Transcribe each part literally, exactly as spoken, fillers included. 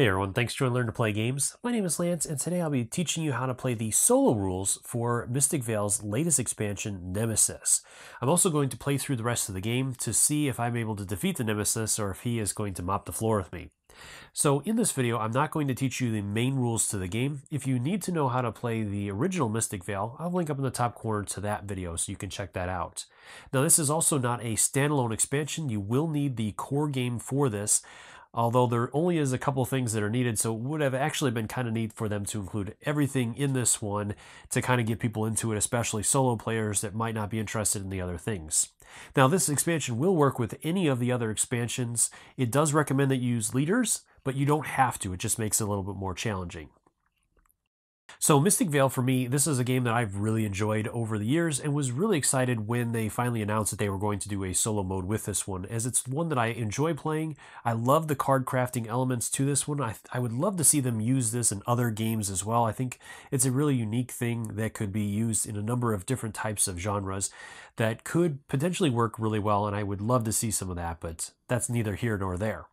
Hey everyone, thanks for joining Learn to Play Games. My name is Lance, and today I'll be teaching you how to play the solo rules for Mystic Vale's latest expansion, Nemesis. I'm also going to play through the rest of the game to see if I'm able to defeat the Nemesis or if he is going to mop the floor with me. So in this video, I'm not going to teach you the main rules to the game. If you need to know how to play the original Mystic Vale, I'll link up in the top corner to that video so you can check that out. Now this is also not a standalone expansion. You will need the core game for this, although there only is a couple things that are needed, so it would have actually been kind of neat for them to include everything in this one to kind of get people into it, especially solo players that might not be interested in the other things. Now, this expansion will work with any of the other expansions. It does recommend that you use leaders, but you don't have to. It just makes it a little bit more challenging. So Mystic Vale, for me, this is a game that I've really enjoyed over the years and was really excited when they finally announced that they were going to do a solo mode with this one, as it's one that I enjoy playing. I love the card crafting elements to this one. I, I would love to see them use this in other games as well. I think it's a really unique thing that could be used in a number of different types of genres that could potentially work really well, and I would love to see some of that, but that's neither here nor there.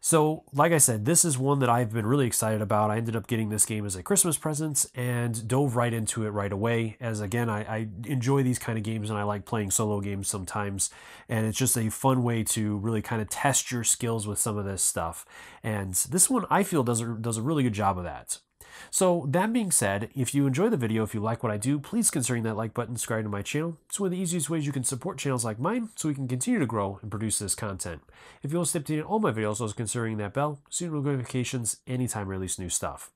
So, like I said, this is one that I've been really excited about. I ended up getting this game as a Christmas present and dove right into it right away, as again, I, I enjoy these kind of games and I like playing solo games sometimes, and it's just a fun way to really kind of test your skills with some of this stuff. And this one, I feel, does a, does a really good job of that. So that being said, if you enjoy the video, if you like what I do, please consider that like button, subscribe to my channel. It's one of the easiest ways you can support channels like mine so we can continue to grow and produce this content. If you want to stay updated on all my videos, also considering that bell, so you get notifications anytime I release new stuff.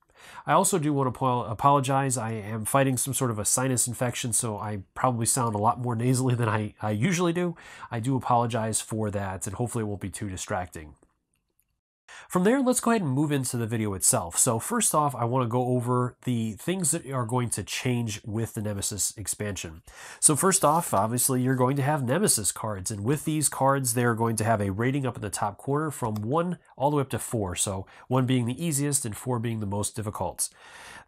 I also do want to apologize. I am fighting some sort of a sinus infection, so I probably sound a lot more nasally than I, I usually do. I do apologize for that, and hopefully it won't be too distracting. From there, let's go ahead and move into the video itself. So first off, I want to go over the things that are going to change with the Nemesis expansion. So first off, obviously, you're going to have Nemesis cards. And with these cards, they're going to have a rating up in the top corner from one all the way up to four. So one being the easiest and four being the most difficult.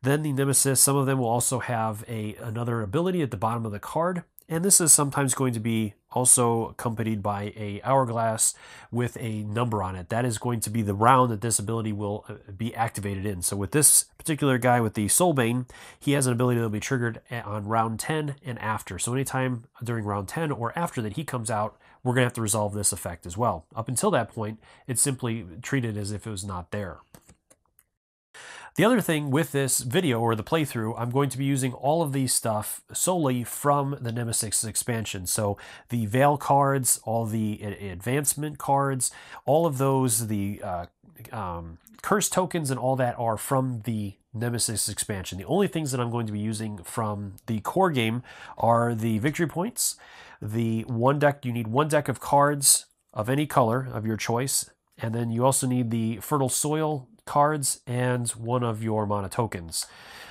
Then the Nemesis, some of them will also have a, another ability at the bottom of the card. And this is sometimes going to be also accompanied by a hourglass with a number on it. That is going to be the round that this ability will be activated in. So with this particular guy with the Soulbane, he has an ability that will be triggered on round ten and after. So anytime during round ten or after that he comes out, we're going to have to resolve this effect as well. Up until that point, it's simply treated as if it was not there. The other thing with this video or the playthrough, I'm going to be using all of these stuff solely from the Nemesis expansion. So the Veil cards, all the advancement cards, all of those, the uh, um, curse tokens and all that are from the Nemesis expansion. The only things that I'm going to be using from the core game are the victory points, the one deck, you need one deck of cards of any color of your choice, and then you also need the fertile soil cards and one of your mana tokens.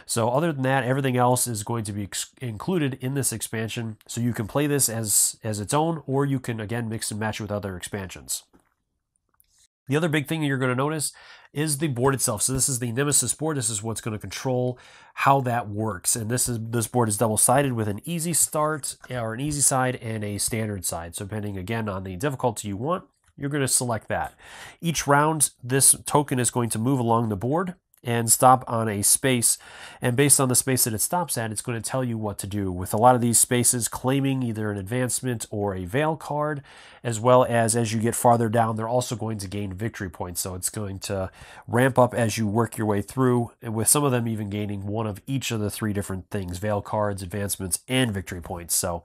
So other than that, everything else is going to be included in this expansion, so you can play this as as its own, or you can again mix and match it with other expansions. The other big thing that you're going to notice is the board itself. So this is the Nemesis board. This is what's going to control how that works. And this is this board is double-sided with an easy start or an easy side and a standard side. So depending again on the difficulty you want, you're going to select that. Each round, this token is going to move along the board and stop on a space. And based on the space that it stops at, it's going to tell you what to do, with a lot of these spaces claiming either an advancement or a Veil card, as well as as you get farther down, they're also going to gain victory points. So it's going to ramp up as you work your way through, and with some of them even gaining one of each of the three different things, Veil cards, advancements, and victory points. So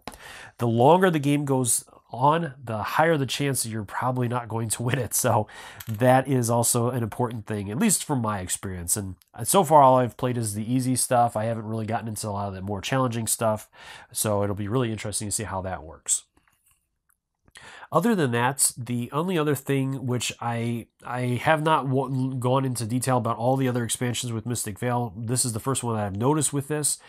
the longer the game goes on, the higher the chance that you're probably not going to win it. So that is also an important thing, at least from my experience. And so far, all I've played is the easy stuff. I haven't really gotten into a lot of the more challenging stuff. So it'll be really interesting to see how that works. Other than that, the only other thing, which I I have not w gone into detail about all the other expansions with Mystic Vale, this is the first one that I've noticed with this,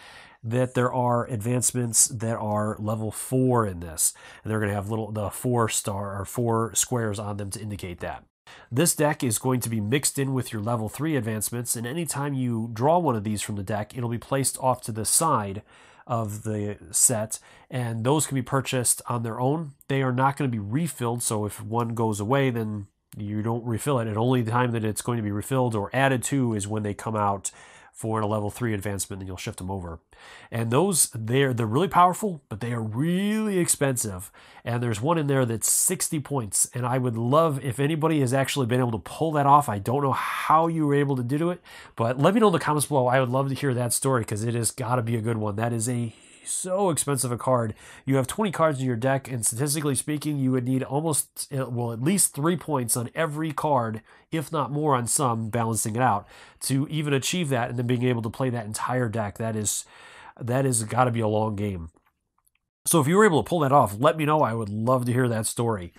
that there are advancements that are level four in this. And they're going to have little the four star or four squares on them to indicate that. This deck is going to be mixed in with your level three advancements, and anytime you draw one of these from the deck, it'll be placed off to the side of the set, and those can be purchased on their own. They are not going to be refilled, so if one goes away, then you don't refill it, and only the time that it's going to be refilled or added to is when they come out for a level three advancement, and you'll shift them over. And those, they're, they're really powerful, but they are really expensive. And there's one in there that's sixty points, and I would love if anybody has actually been able to pull that off. I don't know how you were able to do it, but let me know in the comments below. I would love to hear that story, because it has got to be a good one. That is a so expensive a card. You have twenty cards in your deck, and statistically speaking, you would need almost, well, at least three points on every card, if not more on some, balancing it out, to even achieve that, and then being able to play that entire deck. That is, that has got to be a long game. So if you were able to pull that off, let me know. I would love to hear that story.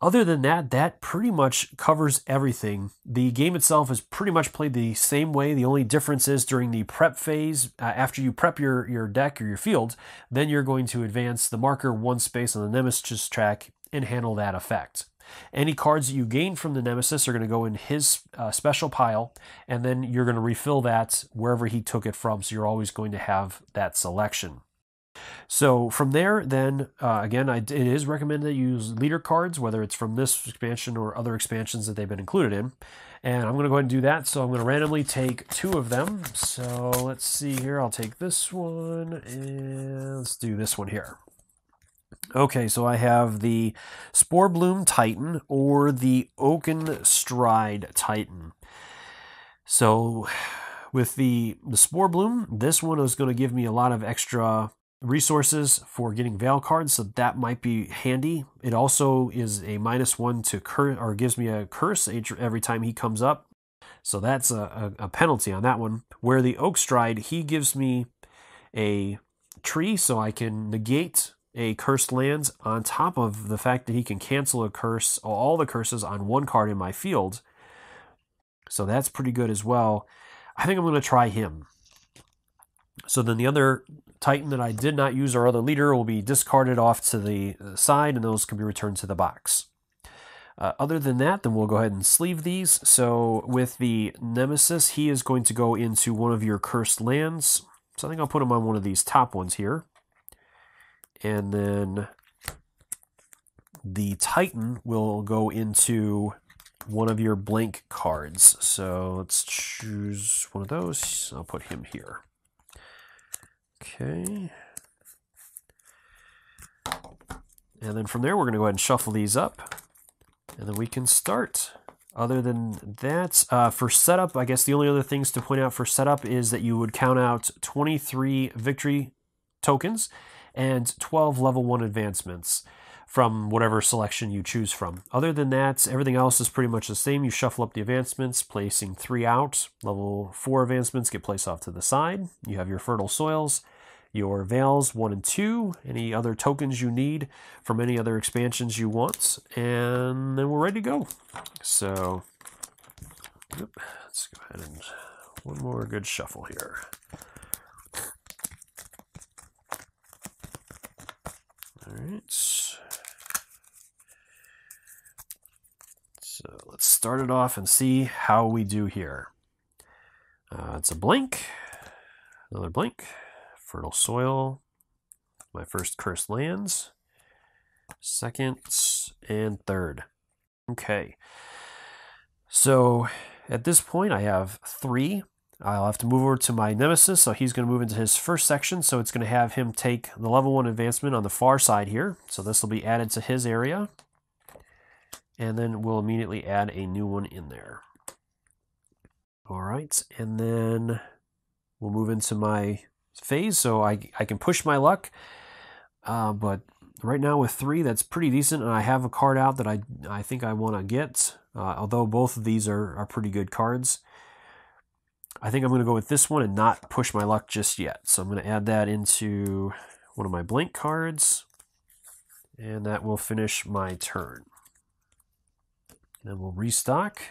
Other than that, that pretty much covers everything. The game itself is pretty much played the same way. The only difference is during the prep phase, uh, after you prep your, your deck or your field, then you're going to advance the marker one space on the Nemesis track and handle that effect. Any cards that you gain from the Nemesis are going to go in his uh, special pile, and then you're going to refill that wherever he took it from, so you're always going to have that selection. So from there, then, uh, again, I, it is recommended that you use leader cards, whether it's from this expansion or other expansions that they've been included in. And I'm going to go ahead and do that. So I'm going to randomly take two of them. So let's see here. I'll take this one, and let's do this one here. Okay, so I have the Sporebloom Titan or the Oakenstride Titan. So with the, the Sporebloom, this one is going to give me a lot of extra resources for getting Vale cards, so that might be handy. It also is a minus one to curse, or gives me a curse every time he comes up, so that's a, a penalty on that one. Where the Oakenstride, he gives me a tree, so I can negate a cursed lands, on top of the fact that he can cancel a curse, all the curses on one card in my field, so that's pretty good as well. I think I'm going to try him. So then the other Titan that I did not use, our other leader, will be discarded off to the side, and those can be returned to the box. Uh, other than that, then we'll go ahead and sleeve these. So with the Nemesis, he is going to go into one of your cursed lands. So I think I'll put him on one of these top ones here. And then the Titan will go into one of your blank cards. So let's choose one of those. I'll put him here. Okay, and then from there we're going to go ahead and shuffle these up, and then we can start. Other than that, uh, for setup, I guess the only other things to point out for setup is that you would count out twenty-three victory tokens and twelve level one advancements from whatever selection you choose from. Other than that, everything else is pretty much the same. You shuffle up the advancements, placing three out. Level four advancements get placed off to the side. You have your fertile soils, your Vales one and two, any other tokens you need from any other expansions you want, and then we're ready to go. So, yep, let's go ahead and one more good shuffle here. All right. So let's start it off and see how we do here. Uh, it's a blank, another blank, fertile soil, my first cursed lands, second, and third. Okay, so at this point I have three. I'll have to move over to my Nemesis, so he's going to move into his first section, so it's going to have him take the level one advancement on the far side here, so this will be added to his area. And then we'll immediately add a new one in there. All right, and then we'll move into my phase, so I, I can push my luck. Uh, but right now with three, that's pretty decent, and I have a card out that I, I think I want to get, uh, although both of these are, are pretty good cards. I think I'm going to go with this one and not push my luck just yet. So I'm going to add that into one of my blank cards, and that will finish my turn. And we'll restock.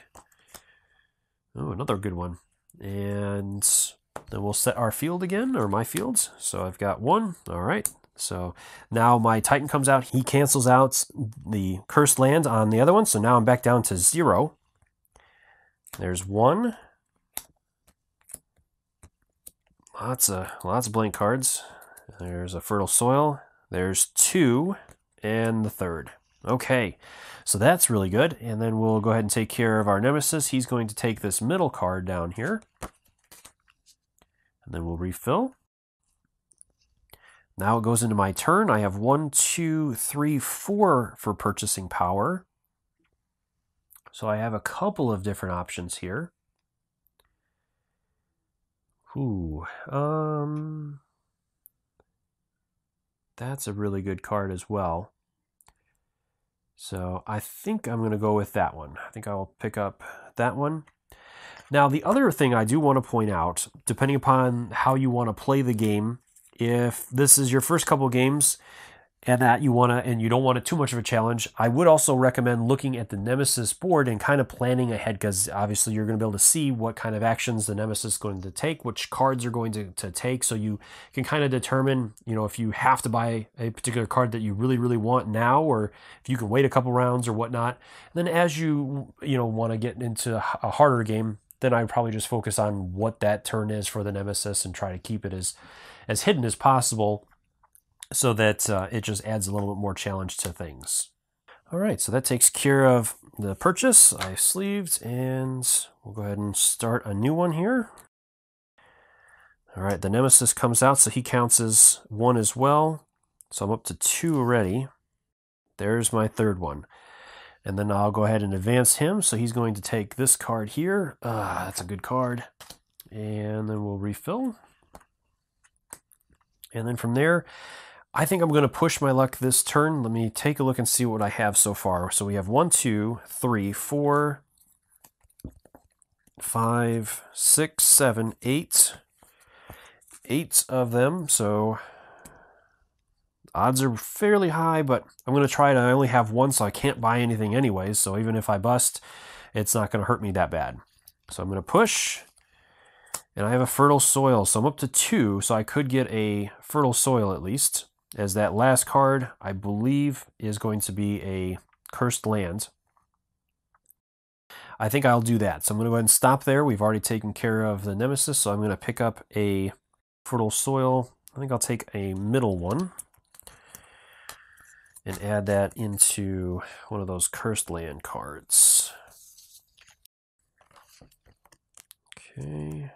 Oh, another good one. And then we'll set our field again, or my fields. So I've got one. All right. So now my Titan comes out. He cancels out the cursed land on the other one. So now I'm back down to zero. There's one. Lots of, lots of blank cards. There's a fertile soil. There's two. And the third. Okay, so that's really good. And then we'll go ahead and take care of our Nemesis. He's going to take this middle card down here. And then we'll refill. Now it goes into my turn. I have one, two, three, four for purchasing power. So I have a couple of different options here. Ooh, um, that's a really good card as well. So I think I'm going to go with that one. I think I'll pick up that one. Now, the other thing I do want to point out, depending upon how you want to play the game, if this is your first couple games and that you want to and you don't want it too much of a challenge, I would also recommend looking at the Nemesis board and kind of planning ahead, because obviously you're going to be able to see what kind of actions the Nemesis is going to take, which cards are going to, to take, so you can kind of determine, you know, if you have to buy a particular card that you really, really want now, or if you can wait a couple rounds or whatnot. And then as you, you know, want to get into a harder game, then I would probably just focus on what that turn is for the Nemesis and try to keep it as as hidden as possible, so that uh, it just adds a little bit more challenge to things. All right, so that takes care of the purchase. I sleeved, and we'll go ahead and start a new one here. All right, the Nemesis comes out, so he counts as one as well. So I'm up to two already. There's my third one. And then I'll go ahead and advance him. So he's going to take this card here. Ah, that's a good card. And then we'll refill. And then from there, I think I'm going to push my luck this turn. Let me take a look and see what I have so far. So we have one, two, three, four, five, six, seven, eight. Eight of them. So odds are fairly high, but I'm going to try it. I only have one, so I can't buy anything anyways. So even if I bust, it's not going to hurt me that bad. So I'm going to push. And I have a fertile soil, so I'm up to two, so I could get a fertile soil at least, as that last card, I believe, is going to be a cursed land. I think I'll do that. So I'm going to go ahead and stop there. We've already taken care of the Nemesis, so I'm going to pick up a fertile soil. I think I'll take a middle one and add that into one of those cursed land cards. Okay.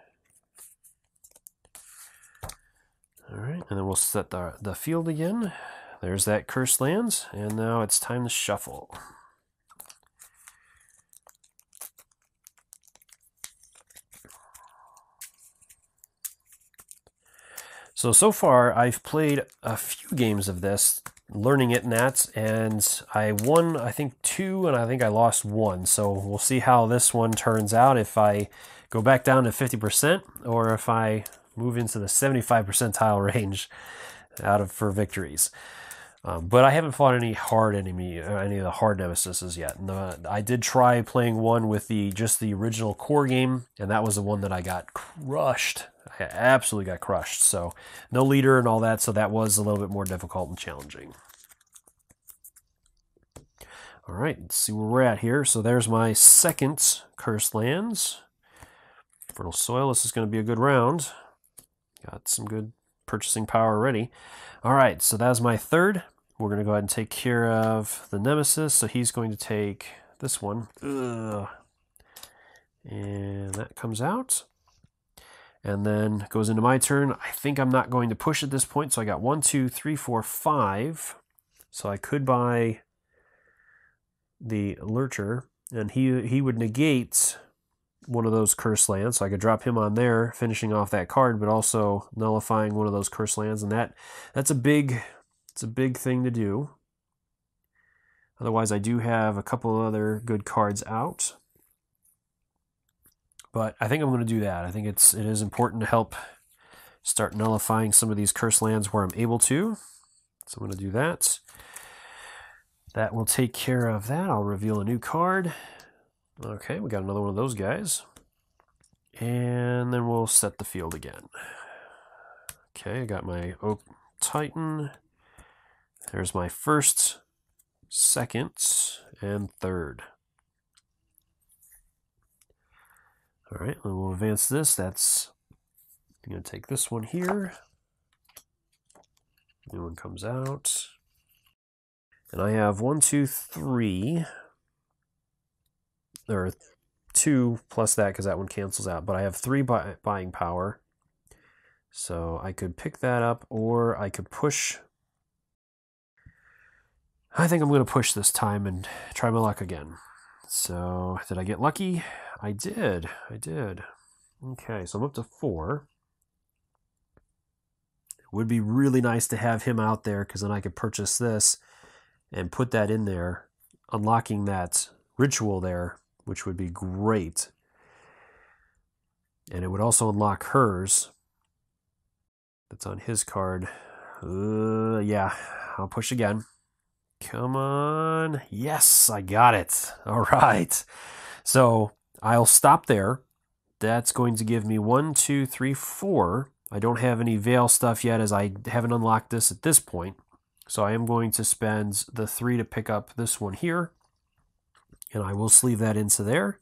All right, and then we'll set the, the field again. There's that cursed lands, and now it's time to shuffle. So, so far, I've played a few games of this, learning it and that, and I won, I think, two, and I think I lost one. So we'll see how this one turns out, if I go back down to fifty percent, or if I move into the seventy-five percentile range out of for victories. Um, but I haven't fought any hard enemy, any of the hard Nemesises yet. And the, I did try playing one with the just the original core game, and that was the one that I got crushed. I absolutely got crushed. So no leader and all that, so that was a little bit more difficult and challenging. All right, let's see where we're at here. So there's my second Cursed Lands. Fertile Soil, this is going to be a good round. Got some good purchasing power already. All right, so that's my third. We're going to go ahead and take care of the Nemesis. So he's going to take this one. Ugh. And that comes out. And then goes into my turn. I think I'm not going to push at this point. So I got one, two, three, four, five. So I could buy the Lurcher. And he, he would negate one of those cursed lands, so I could drop him on there, finishing off that card, but also nullifying one of those cursed lands, and that that's a big it's a big thing to do. Otherwise, I do have a couple other good cards out, but I think I'm going to do that. I think it's it is important to help start nullifying some of these cursed lands where I'm able to. So I'm going to do that. That will take care of that. I'll reveal a new card. Okay, we got another one of those guys. And then we'll set the field again. Okay, I got my Oak Titan. There's my first, second, and third. All right, then we'll advance this. That's, I'm going to take this one here. New one comes out. And I have one, two, three. There are two plus that because that one cancels out. But I have three buy buying power. So I could pick that up, or I could push. I think I'm going to push this time and try my luck again. So did I get lucky? I did. I did. Okay, so I'm up to four. It would be really nice to have him out there because then I could purchase this and put that in there, unlocking that ritual there, which would be great. And it would also unlock hers. That's on his card. Uh, yeah, I'll push again. Come on. Yes, I got it. All right. So I'll stop there. That's going to give me one, two, three, four. I don't have any Veil stuff yet as I haven't unlocked this at this point. So I am going to spend the three to pick up this one here. And I will sleeve that into there.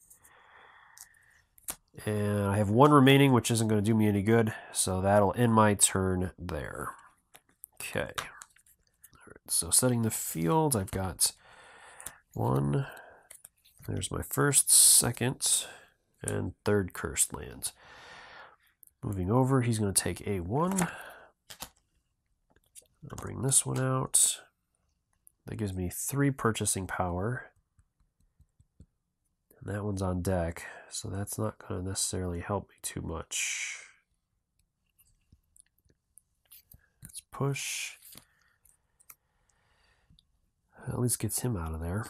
And I have one remaining, which isn't going to do me any good, so that'll end my turn there. Okay. All right, so setting the field, I've got one. There's my first, second, and third cursed lands. Moving over, he's going to take A one. I'll bring this one out. That gives me three purchasing power. And that one's on deck, so that's not going to necessarily help me too much. Let's push. At least gets him out of there.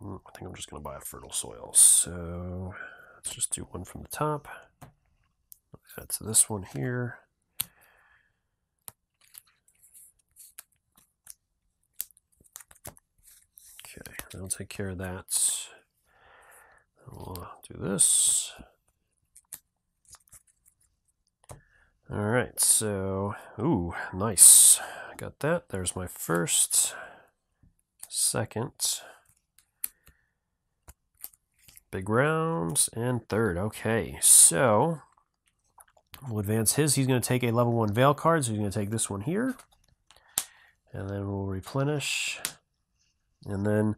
I think I'm just going to buy a fertile soil. So let's just do one from the top. Add to this one here. Okay, that'll take care of that. We'll do this. All right, so, ooh, nice. I got that. There's my first, second, big rounds, and third. Okay, so we'll advance his. He's going to take a level one Veil card, so he's going to take this one here. And then we'll replenish. And then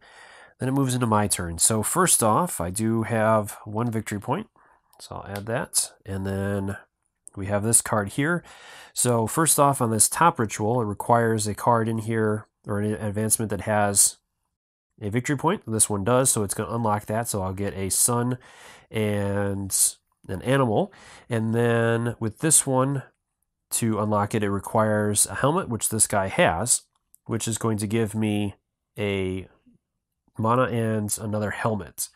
Then it moves into my turn. So first off, I do have one victory point. So I'll add that. And then we have this card here. So first off, on this top ritual, it requires a card in here, or an advancement that has a victory point. This one does, so it's going to unlock that. So I'll get a sun and an animal. And then with this one, to unlock it, it requires a helmet, which this guy has, which is going to give me a mana and another helmet.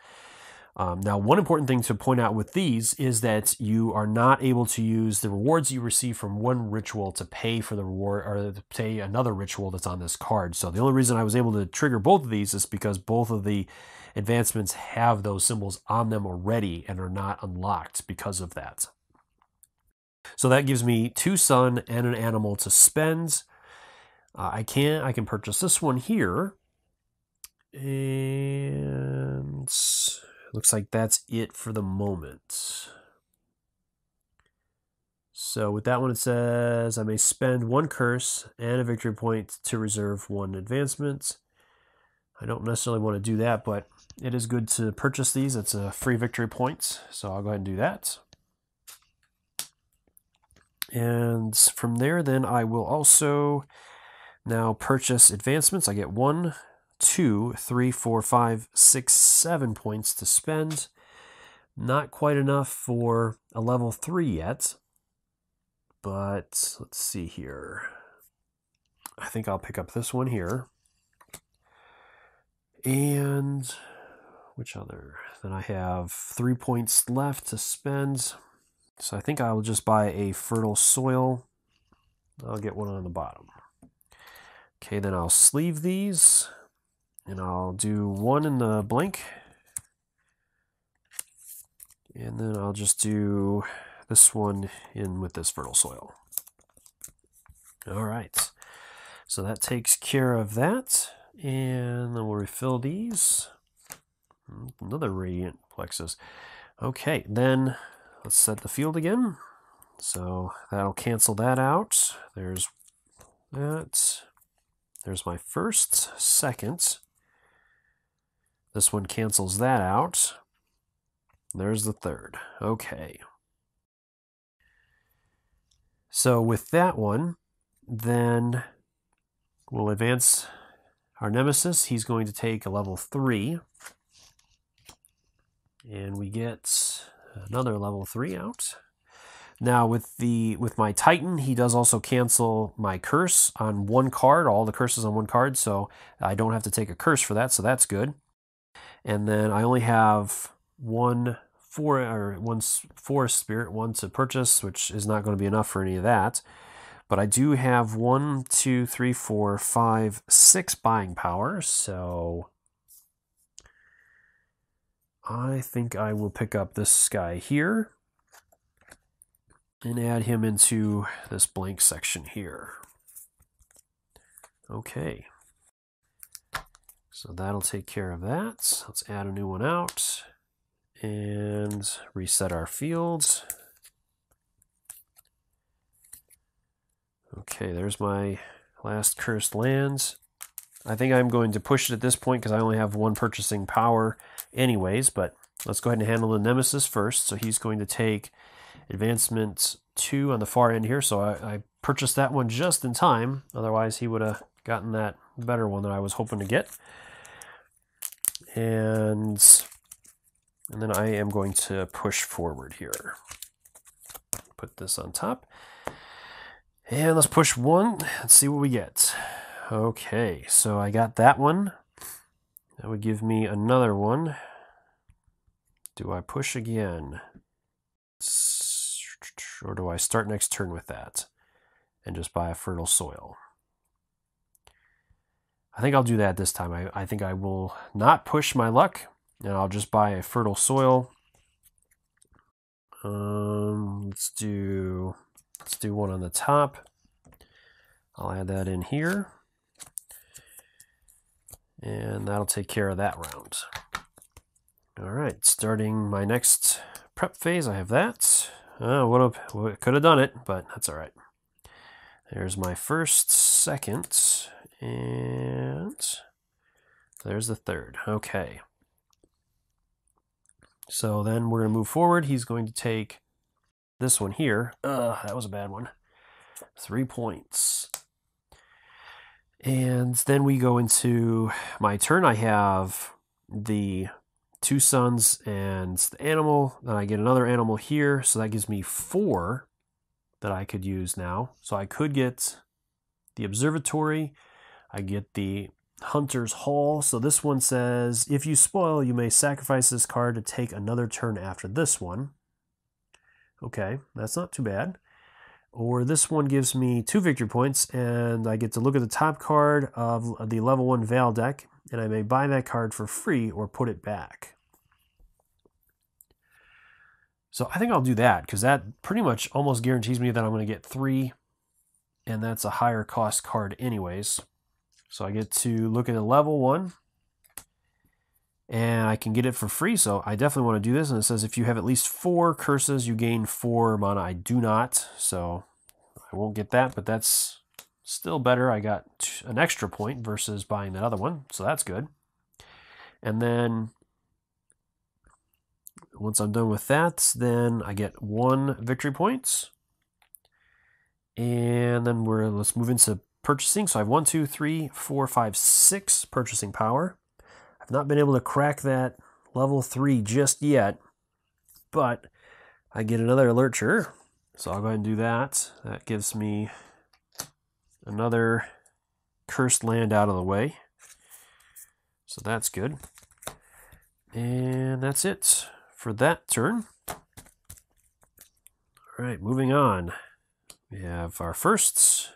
Um, now, one important thing to point out with these is that you are not able to use the rewards you receive from one ritual to pay for the reward or to pay another ritual that's on this card. So the only reason I was able to trigger both of these is because both of the advancements have those symbols on them already and are not unlocked because of that. So that gives me two sun and an animal to spend. Uh, I can I can purchase this one here. And looks like that's it for the moment. So with that one, it says I may spend one curse and a victory point to reserve one advancement. I don't necessarily want to do that, but it is good to purchase these. It's a free victory point, so I'll go ahead and do that. And from there, then I will also now purchase advancements. I get one, two, three, four, five, six, seven points to spend. Not quite enough for a level three yet, but let's see here. I think I'll pick up this one here. And which other? Then I have three points left to spend. So I think I will just buy a fertile soil. I'll get one on the bottom. Okay, then I'll sleeve these. And I'll do one in the blank. And then I'll just do this one in with this fertile soil. All right. So that takes care of that. And then we'll refill these. Another radiant plexus. Okay, then let's set the field again. So that'll cancel that out. There's that. There's my first, second. This one cancels that out. There's the third. Okay. So with that one, then we'll advance our Nemesis. He's going to take a level three. And we get another level three out. Now with the with my Titan, he does also cancel my curse on one card, all the curses on one card, so I don't have to take a curse for that, so that's good. And then I only have one four or one four spirit, one to purchase, which is not going to be enough for any of that. But I do have one, two, three, four, five, six buying power, so I think I will pick up this guy here and add him into this blank section here. Okay. So that'll take care of that. Let's add a new one out and reset our fields. Okay, there's my last cursed lands. I think I'm going to push it at this point because I only have one purchasing power anyways, but let's go ahead and handle the Nemesis first. So he's going to take advancement two on the far end here, so I, I purchased that one just in time. Otherwise, he would have gotten that better one that I was hoping to get. And, and then I am going to push forward here. Put this on top. And let's push one. Let's see what we get. Okay, so I got that one. That would give me another one. Do I push again? Or do I start next turn with that and just buy a fertile soil? I think I'll do that this time. I, I think I will not push my luck, and I'll just buy a fertile soil. Um, let's do let's do one on the top. I'll add that in here, and that'll take care of that round. All right, starting my next prep phase. I have that. Uh, would have, could have done it, but that's all right. There's my first, second, and there's the third. Okay. So then we're going to move forward. He's going to take this one here. Ugh, that was a bad one. Three points. And then we go into my turn. I have the two sons and the animal, then I get another animal here, so that gives me four that I could use now. So I could get the observatory, I get the hunter's hall. So this one says, if you spoil, you may sacrifice this card to take another turn after this one. Okay, that's not too bad. Or this one gives me two victory points, and I get to look at the top card of the level one Vale deck, and I may buy that card for free or put it back. So I think I'll do that, because that pretty much almost guarantees me that I'm going to get three, and that's a higher cost card anyways. So I get to look at a level one, and I can get it for free, so I definitely want to do this. And it says if you have at least four curses, you gain four mana. I do not, so I won't get that, but that's still better. I got an extra point versus buying that other one, so that's good. And then once I'm done with that, then I get one victory points. And then we're let's move into purchasing. So I have one, two, three, four, five, six purchasing power. I've not been able to crack that level three just yet, but I get another lurcher, so I'll go ahead and do that. That gives me another cursed land out of the way, so that's good. And that's it for that turn. All right, moving on. We have our firsts,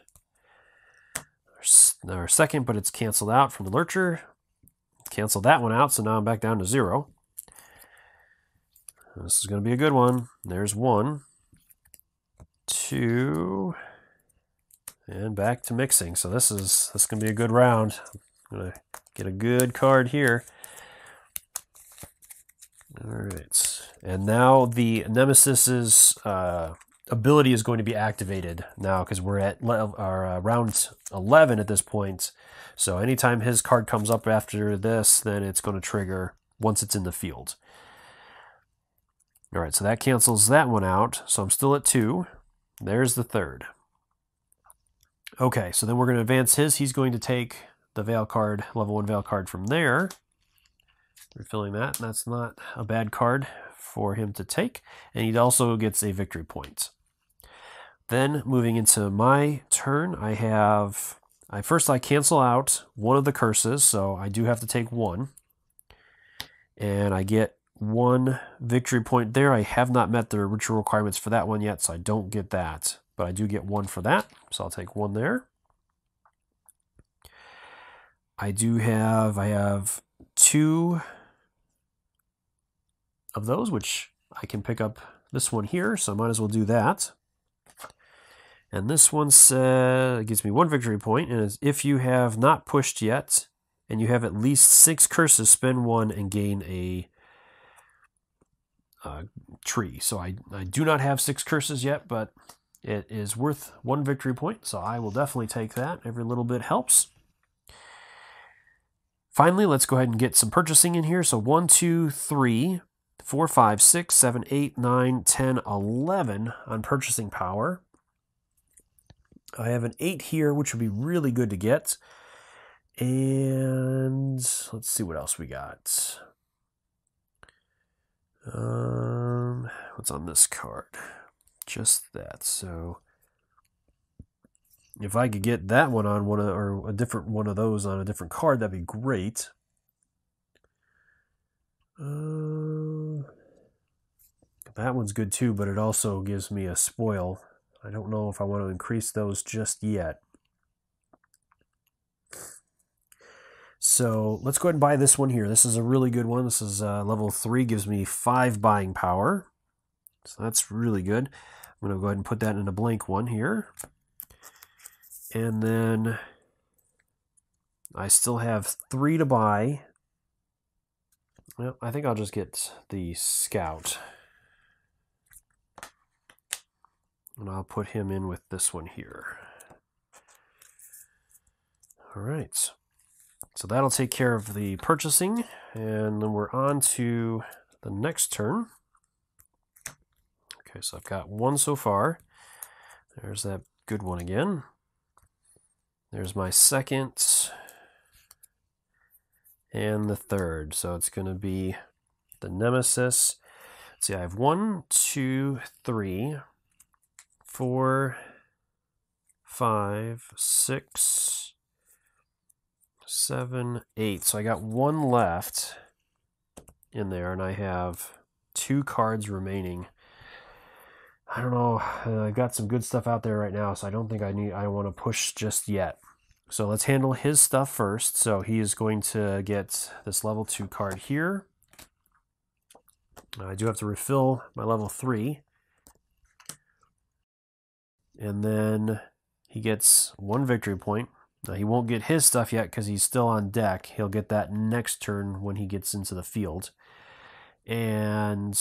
our second, but it's canceled out from the lurcher. Cancel that one out, so now I'm back down to zero. This is going to be a good one. There's one, two, and back to mixing. So this is this is going to be a good round. I'm going to get a good card here. All right, and now the Nemesis's uh, ability is going to be activated now because we're at our, uh, round eleven at this point. So anytime his card comes up after this, then it's going to trigger once it's in the field. All right, so that cancels that one out. So I'm still at two. There's the third. Okay, so then we're going to advance his. He's going to take the Veil card, level one Veil card from there. Refilling that. That's not a bad card for him to take. And he also gets a victory point. Then moving into my turn, I have... I first I cancel out one of the curses, so I do have to take one. And I get one victory point there. I have not met the ritual requirements for that one yet, so I don't get that. But I do get one for that, so I'll take one there. I do have, I have two of those, which I can pick up this one here, so I might as well do that. And this one uh, gives me one victory point, and is if you have not pushed yet, and you have at least six curses, spend one and gain a uh, tree. So I, I do not have six curses yet, but it is worth one victory point, so I will definitely take that. Every little bit helps. Finally, let's go ahead and get some purchasing in here. So one, two, three, four, five, six, seven, eight, nine, ten, eleven on purchasing power. I have an eight here, which would be really good to get. And let's see what else we got. Um, what's on this card? Just that. So if I could get that one on one of, or a different one of those on a different card, that'd be great. Uh, that one's good too, but it also gives me a spoil. I don't know if I want to increase those just yet. So let's go ahead and buy this one here. This is a really good one. This is uh, level three, gives me five buying power. So that's really good. I'm going to go ahead and put that in a blank one here. And then I still have three to buy. Well, I think I'll just get the Scout. And I'll put him in with this one here. All right. So that'll take care of the purchasing. And then we're on to the next turn. Okay, so I've got one so far. There's that good one again. There's my second. And the third. So it's going to be the Nemesis. Let's see, I have one, two, three... Four, five, six, seven, eight. So I got one left in there, and I have two cards remaining. I don't know. Uh, I got some good stuff out there right now, so I don't think I need. I want to push just yet. So let's handle his stuff first. So he is going to get this level two card here. I do have to refill my level three. And then he gets one victory point. Now he won't get his stuff yet because he's still on deck. He'll get that next turn when he gets into the field. And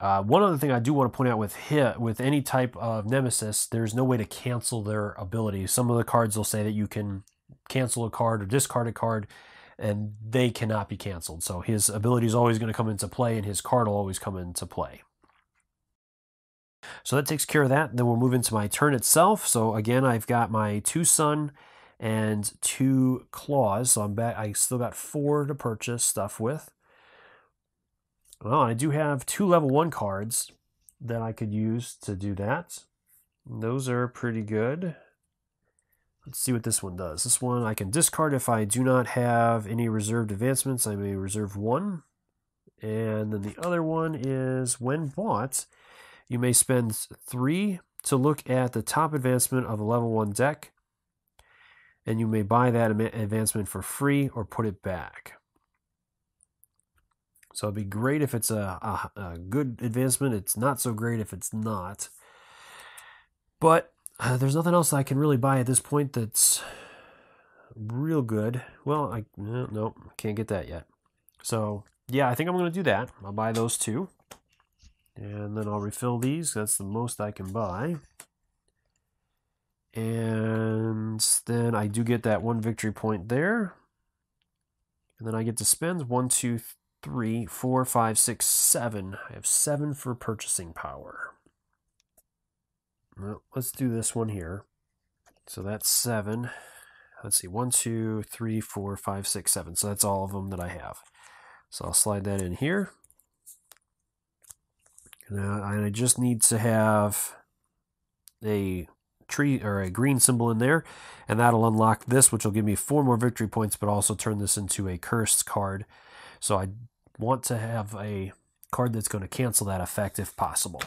uh, one other thing I do want to point out with hit, with any type of Nemesis, there's no way to cancel their abilities. Some of the cards will say that you can cancel a card or discard a card, and they cannot be canceled. So his ability is always going to come into play, and his card will always come into play. So that takes care of that. Then we'll move into my turn itself. So again, I've got my two Sun and two Claws. So I'm back. I still got four to purchase stuff with. Well, I do have two level one cards that I could use to do that. Those are pretty good. Let's see what this one does. This one I can discard if I do not have any reserved advancements. I may reserve one. And then the other one is when bought, you may spend three to look at the top advancement of a level one deck, and you may buy that advancement for free or put it back. So it'd be great if it's a, a, a good advancement. It's not so great if it's not. But uh, there's nothing else I can really buy at this point that's real good. Well, I no, no can't get that yet. So yeah, I think I'm going to do that. I'll buy those two. And then I'll refill these. That's the most I can buy. And then I do get that one victory point there. And then I get to spend one, two, three, four, five, six, seven. I have seven for purchasing power. Well, let's do this one here. So that's seven. Let's see, one, two, three, four, five, six, seven. So that's all of them that I have. So I'll slide that in here. And I just need to have a tree or a green symbol in there, and that'll unlock this, which will give me four more victory points, but also turn this into a cursed card. So I want to have a card that's going to cancel that effect if possible.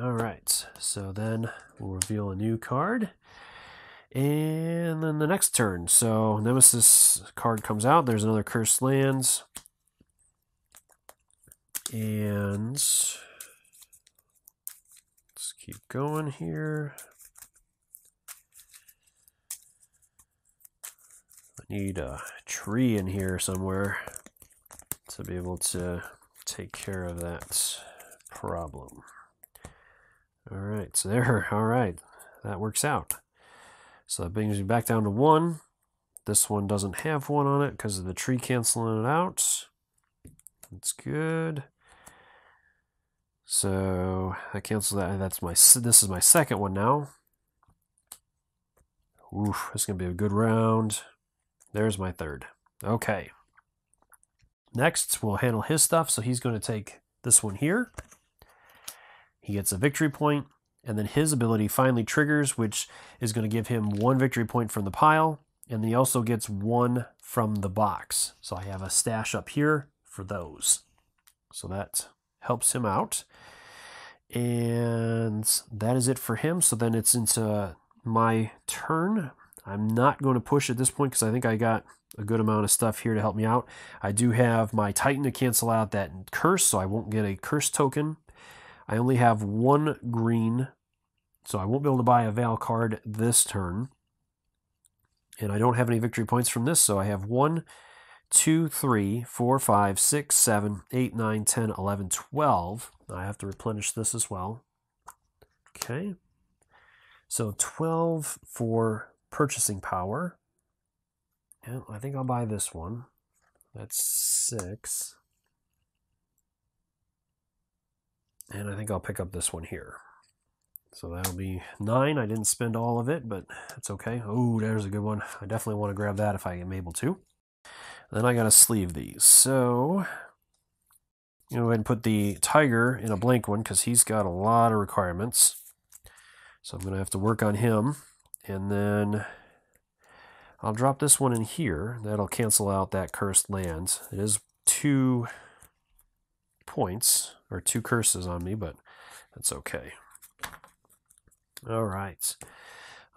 All right, so then we'll reveal a new card. And then the next turn, so Nemesis card comes out. There's another Cursed Lands. And let's keep going here. I need a tree in here somewhere to be able to take care of that problem. All right, so there, all right, that works out. So that brings me back down to one. This one doesn't have one on it because of the tree canceling it out. That's good. So I cancel that. That's my. This is my second one now. Oof, this is gonna be a good round. There's my third. Okay. Next, we'll handle his stuff. So he's going to take this one here. He gets a victory point. And then his ability finally triggers, which is going to give him one victory point from the pile. And he also gets one from the box. So I have a stash up here for those. So that helps him out. And that is it for him. So then it's into my turn. I'm not going to push at this point because I think I got a good amount of stuff here to help me out. I do have my Titan to cancel out that curse, so I won't get a curse token. I only have one green, so I won't be able to buy a Vale card this turn. And I don't have any victory points from this, so I have one, two, three, four, five, six, seven, eight, nine, ten, eleven, twelve. I have to replenish this as well. Okay. So twelve for purchasing power. Yeah, I think I'll buy this one. That's six. And I think I'll pick up this one here. So that'll be nine. I didn't spend all of it, but that's okay. Oh, there's a good one. I definitely want to grab that if I am able to. Then I got to sleeve these. So I'm going to go ahead and put the tiger in a blank one because he's got a lot of requirements. So I'm going to have to work on him. And then I'll drop this one in here. That'll cancel out that cursed land. It is two points. Or two curses on me, but that's okay. All right.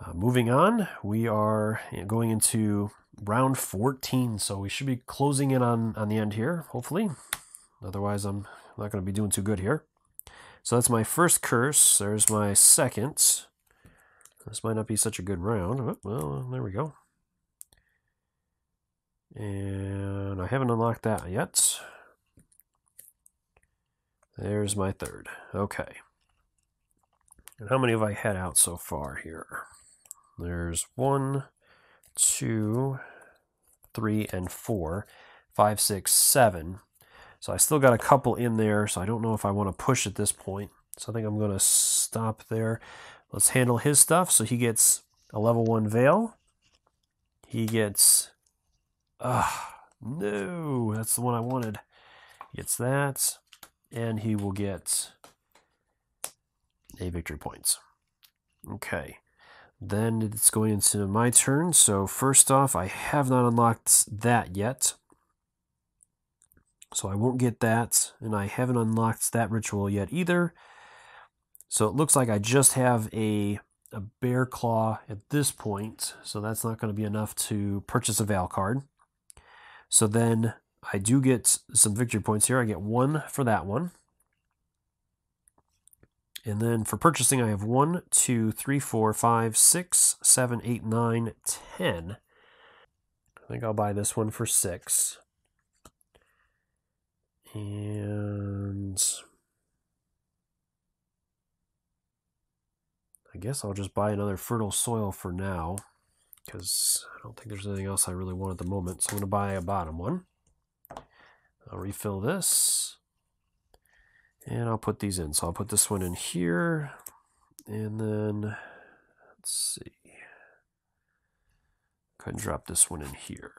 Uh, moving on, we are going into round fourteen, so we should be closing in on, on the end here, hopefully. Otherwise, I'm not going to be doing too good here. So that's my first curse. There's my second. This might not be such a good round. Oh, well, there we go. And I haven't unlocked that yet. There's my third. Okay. And how many have I had out so far here? There's one, two, three, and four, five, six, seven. So I still got a couple in there, so I don't know if I want to push at this point. So I think I'm going to stop there. Let's handle his stuff. So he gets a level one Veil. He gets... Ah, uh, no, that's the one I wanted. He gets that. And he will get a victory points. Okay. Then it's going into my turn. So first off, I have not unlocked that yet. So I won't get that. And I haven't unlocked that ritual yet either. So it looks like I just have a, a bear claw at this point. So that's not going to be enough to purchase a Vale card. So then... I do get some victory points here. I get one for that one. And then for purchasing, I have one, two, three, four, five, six, seven, eight, nine, ten. I think I'll buy this one for six. And I guess I'll just buy another fertile soil for now, because I don't think there's anything else I really want at the moment. So I'm going to buy a bottom one. I'll refill this. And I'll put these in. So I'll put this one in here. And then, let's see. Go ahead and drop this one in here.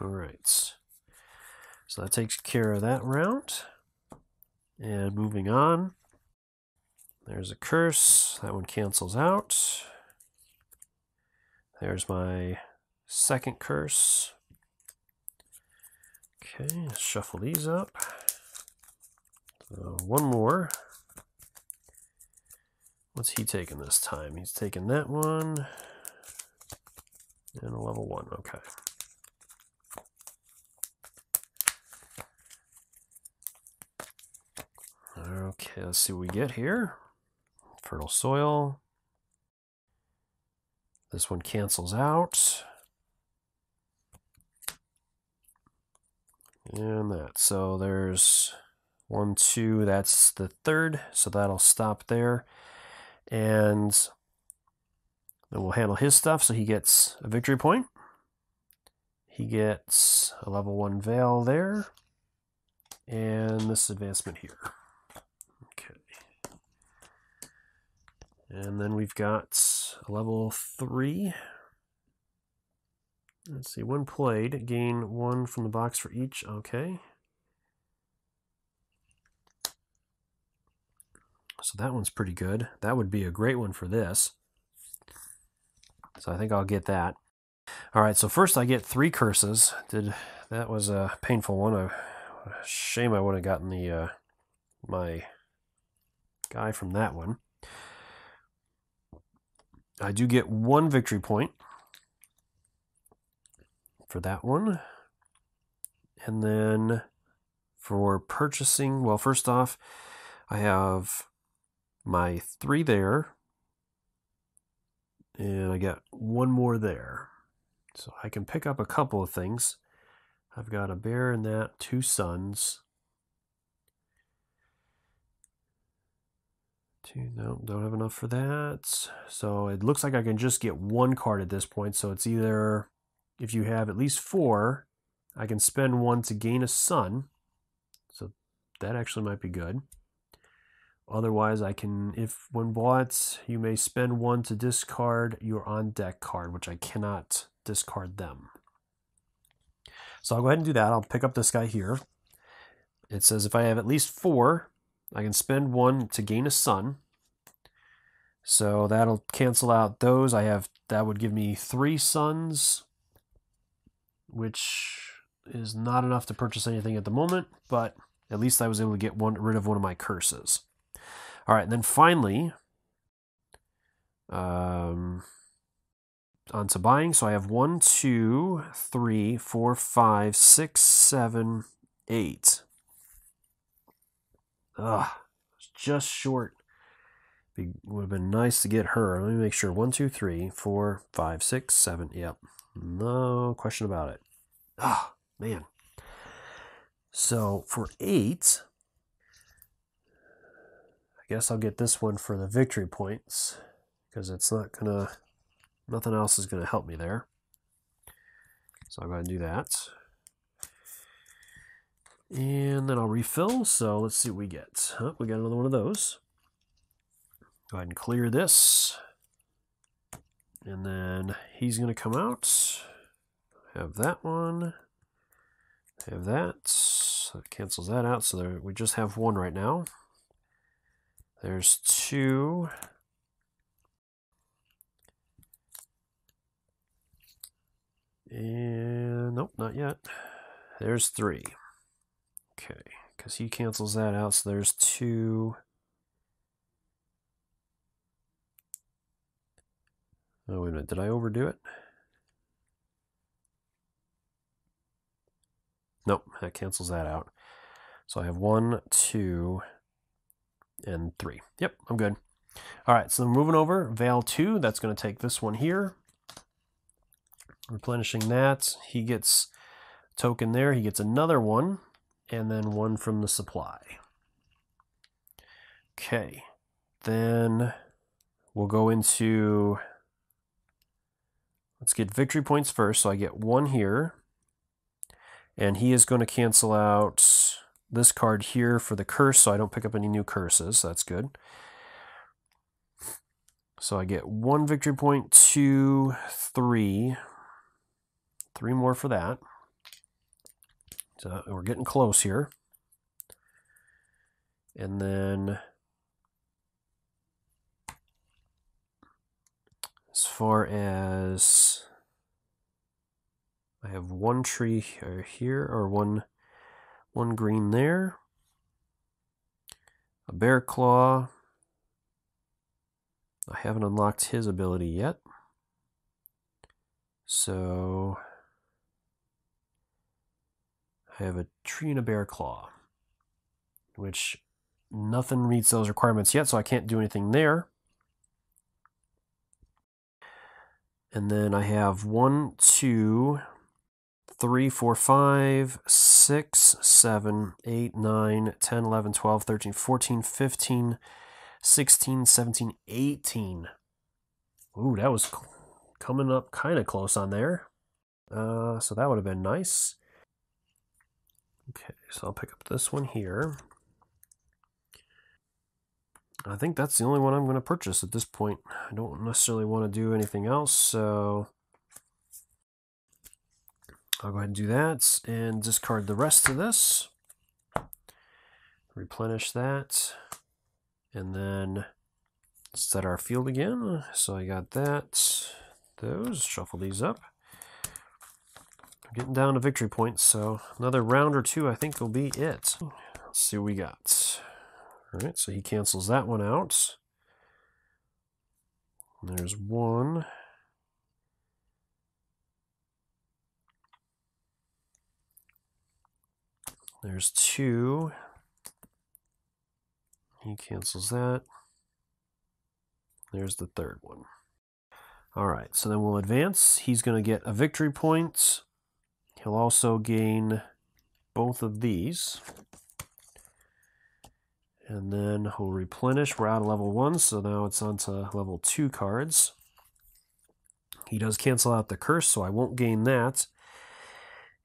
All right. So that takes care of that round. And moving on. There's a curse. That one cancels out. There's my second curse. Okay, let's shuffle these up. So one more. What's he taking this time? He's taking that one. And a level one, okay. Okay, let's see what we get here. Fertile soil. This one cancels out. And that. So there's one, two. That's the third. So that'll stop there. And then we'll handle his stuff. So he gets a victory point. He gets a level one veil there. And this advancement here. Okay. And then we've got a level three. Let's see, one played, gain one from the box for each, okay. So that one's pretty good. That would be a great one for this. So I think I'll get that. All right, so first I get three curses. Did that was a painful one. I, shame I would have gotten the uh, my guy from that one. I do get one victory point for that one. And then for purchasing, well, first off, I have my three there, and I got one more there, so I can pick up a couple of things. I've got a bear in that, two sons, two, no, don't have enough for that, so it looks like I can just get one card at this point. So it's either, if you have at least four, I can spend one to gain a sun. So that actually might be good. Otherwise, I can, if when bought, you may spend one to discard your on-deck card, which I cannot discard them. So I'll go ahead and do that. I'll pick up this guy here. It says if I have at least four, I can spend one to gain a sun. So that'll cancel out those. I have, that would give me three suns, which is not enough to purchase anything at the moment, but at least I was able to get one rid of one of my curses. All right, and then finally, um, on to buying. So I have one, two, three, four, five, six, seven, eight. Ah, just short. It would have been nice to get her. Let me make sure. One, two, three, four, five, six, seven. Yep. No question about it. Ah, oh, man. So for eight, I guess I'll get this one for the victory points, because it's not gonna, nothing else is gonna help me there. So I'll go ahead and do that. And then I'll refill. So let's see what we get. Oh, we got another one of those. Go ahead and clear this. And then he's going to come out. Have that one. Have that. So it cancels that out. So there, we just have one right now. There's two. And nope, not yet. There's three. Okay, because he cancels that out. So there's two. Oh, wait a minute, did I overdo it? Nope, that cancels that out. So I have one, two, and three. Yep, I'm good. All right, so moving over, Vale two, that's going to take this one here. Replenishing that, he gets a token there, he gets another one, and then one from the supply. Okay, then we'll go into, let's get victory points first. So I get one here. And he is going to cancel out this card here for the curse, so I don't pick up any new curses. That's good. So I get one victory point, two, three. Three more for that. So we're getting close here. And then as far as I have one tree here, here or one one green there, a bear claw. I haven't unlocked his ability yet, so I have a tree and a bear claw, which nothing meets those requirements yet, so I can't do anything there. And then I have one, two, three, four, five, six, seven, eight, nine, ten, eleven, twelve, thirteen, fourteen, fifteen, sixteen, seventeen, eighteen. Ooh, that was coming up kind of close on there. Uh, so that would have been nice. Okay, so I'll pick up this one here. I think that's the only one I'm going to purchase at this point. I don't necessarily want to do anything else, so I'll go ahead and do that and discard the rest of this. Replenish that. And then set our field again. So I got that. Those. Shuffle these up. I'm getting down to victory points, so another round or two I think will be it. Let's see what we got. All right, so he cancels that one out. And there's one. There's two. He cancels that. There's the third one. All right, so then we'll advance. He's going to get a victory point. He'll also gain both of these. And then he'll replenish. We're out of level one, so now it's on to level two cards. He does cancel out the curse, so I won't gain that.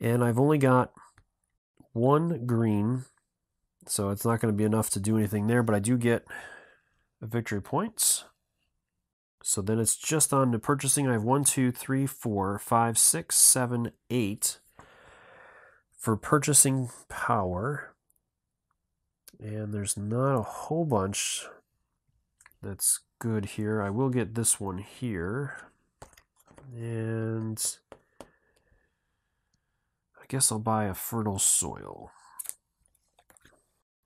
And I've only got one green, so it's not going to be enough to do anything there, but I do get victory points. So then it's just on to purchasing. I have one, two, three, four, five, six, seven, eight for purchasing power. And there's not a whole bunch that's good here. I will get this one here. And I guess I'll buy a fertile soil.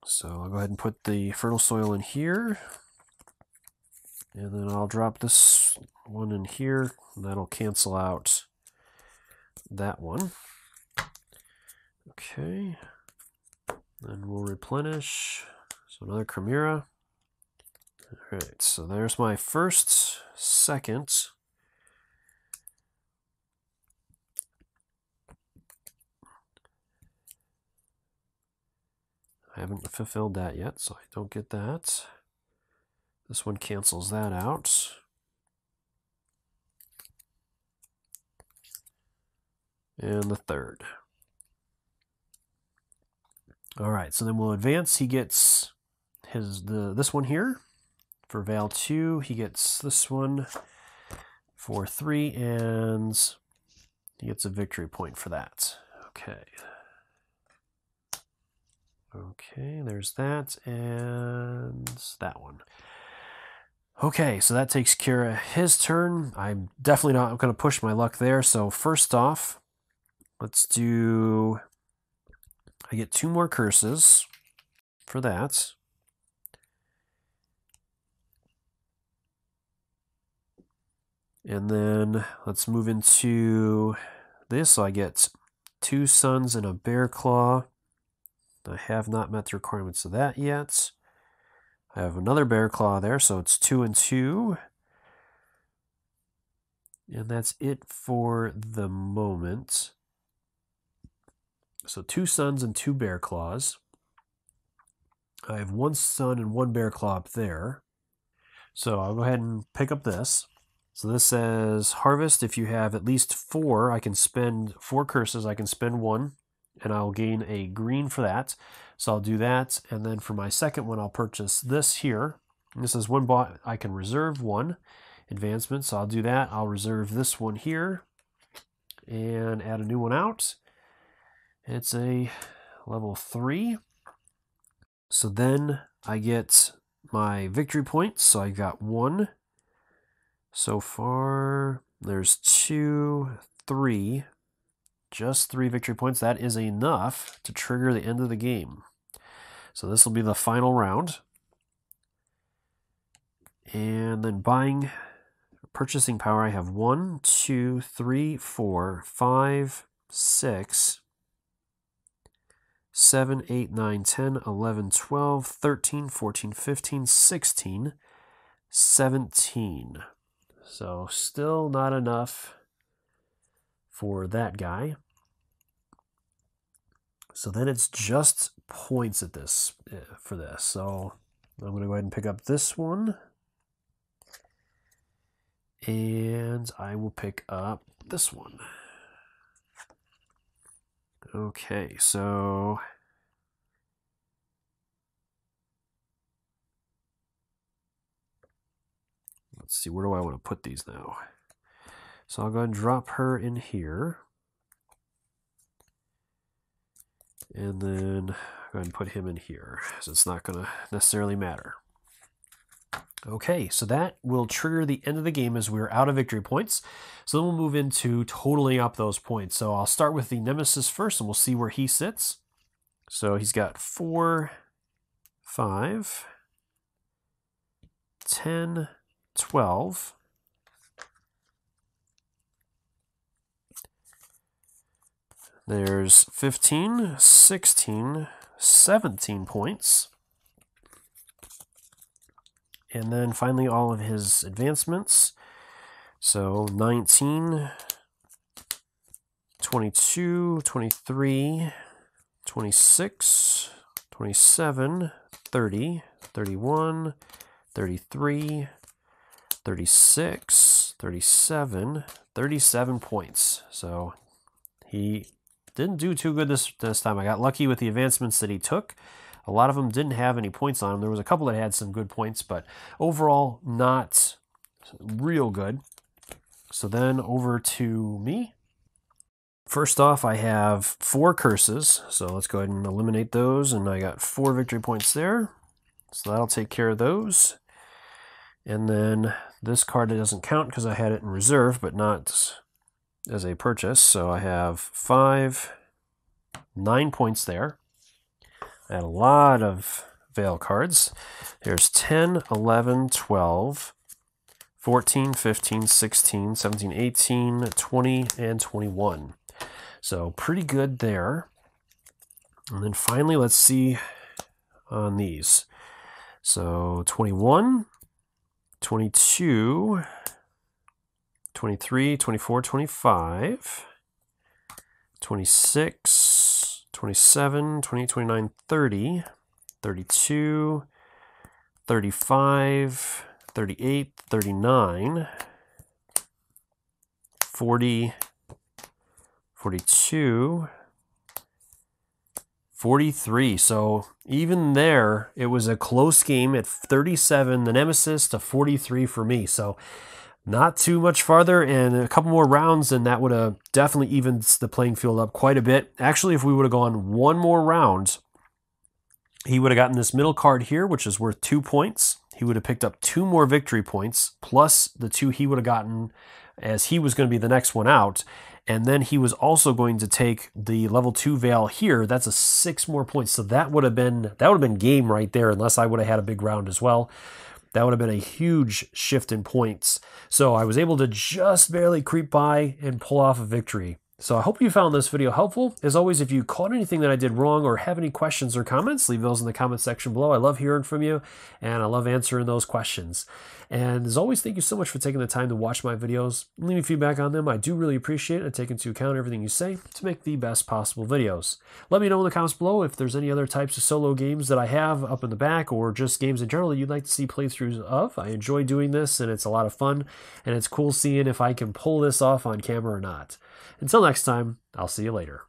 So I'll go ahead and put the fertile soil in here. And then I'll drop this one in here. And that'll cancel out that one. Okay. Then we'll replenish. So another Chimera. Alright, so there's my first, second. I haven't fulfilled that yet, so I don't get that. This one cancels that out. And the third. All right, so then we'll advance. He gets his the this one here for Vale two. He gets this one for three, and he gets a victory point for that. Okay. Okay, there's that, and that one. Okay, so that takes care of his turn. I'm definitely not going to push my luck there. So first off, let's do... I get two more curses for that. And then let's move into this. So I get two suns and a bear claw. I have not met the requirements of that yet. I have another bear claw there, so it's two and two. And that's it for the moment. So two suns and two bear claws. I have one sun and one bear claw up there. So I'll go ahead and pick up this. So this says harvest. If you have at least four, I can spend four curses. I can spend one, and I'll gain a green for that. So I'll do that. And then for my second one, I'll purchase this here. And this is one bought. I can reserve one advancement. So I'll do that. I'll reserve this one here and add a new one out. It's a level three. So then I get my victory points. So I got one so far. There's two, three, just three victory points. That is enough to trigger the end of the game. So this will be the final round. And then buying, purchasing power, I have one, two, three, four, five, six, seven, eight, nine, ten, eleven, twelve, thirteen, fourteen, fifteen, sixteen, seventeen. So still not enough for that guy. So then it's just points at this for this. So I'm going to go ahead and pick up this one. And I will pick up this one. Okay, so let's see, where do I want to put these now? So I'll go ahead and drop her in here. And then go ahead and put him in here. So it's not going to necessarily matter. Okay, so that will trigger the end of the game as we're out of victory points. So then we'll move into totaling up those points. So I'll start with the Nemesis first, and we'll see where he sits. So he's got four, five, ten, twelve, there's fifteen, sixteen, seventeen points. And then finally all of his advancements. So nineteen, twenty-two, twenty-three, twenty-six, twenty-seven, thirty, thirty-one, thirty-three, thirty-six, thirty-seven, thirty-seven points. So he didn't do too good this, this time. I got lucky with the advancements that he took. A lot of them didn't have any points on them. There was a couple that had some good points, but overall not real good. So then over to me. First off, I have four curses. So let's go ahead and eliminate those. And I got four victory points there. So that'll take care of those. And then this card doesn't count because I had it in reserve, but not as a purchase. So I have five, nine points there. And a lot of Vale cards. There's ten, eleven, twelve, fourteen, fifteen, sixteen, seventeen, eighteen, twenty, and twenty-one. So pretty good there. And then finally, let's see on these. So twenty-one, twenty-two, twenty-three, twenty-four, twenty-five, twenty-six, twenty-seven, twenty-eight, twenty-nine, thirty, thirty-two, thirty-five, thirty-eight, thirty-nine, forty, forty-two, forty-three. So even there, it was a close game at thirty-seven, the Nemesis, to forty-three for me. So not too much farther, and a couple more rounds, and that would have definitely evened the playing field up quite a bit. Actually, if we would have gone one more round, he would have gotten this middle card here, which is worth two points. He would have picked up two more victory points, plus the two he would have gotten as he was going to be the next one out. And then he was also going to take the level two Veil here. That's a six more points. So that would have been that would have been game right there, unless I would have had a big round as well. That would have been a huge shift in points. So I was able to just barely creep by and pull off a victory. So I hope you found this video helpful. As always, if you caught anything that I did wrong or have any questions or comments, leave those in the comment section below. I love hearing from you, and I love answering those questions. And as always, thank you so much for taking the time to watch my videos. Leave me feedback on them. I do really appreciate it. I take into account everything you say to make the best possible videos. Let me know in the comments below if there's any other types of solo games that I have up in the back, or just games in general that you'd like to see playthroughs of. I enjoy doing this, and it's a lot of fun, and it's cool seeing if I can pull this off on camera or not. Until next time, I'll see you later.